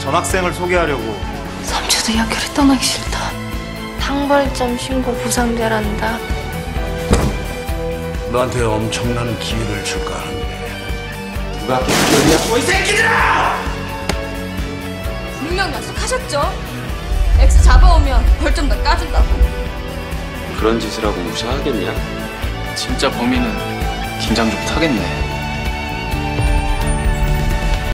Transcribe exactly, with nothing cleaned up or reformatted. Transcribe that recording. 전학생을 소개하려고. 삼촌도 약교를 떠나기 싫다. 당발점 신고 부상자란다. 너한테 엄청난 기회를 줄까 하는데 누가 개소리야? 이 새끼들아! 분명 약속하셨죠? 엑스 잡아오면 벌 좀 더 까준다고. 그런 짓을 하고 무사하겠냐? 진짜 범인은 긴장 좀 타겠네.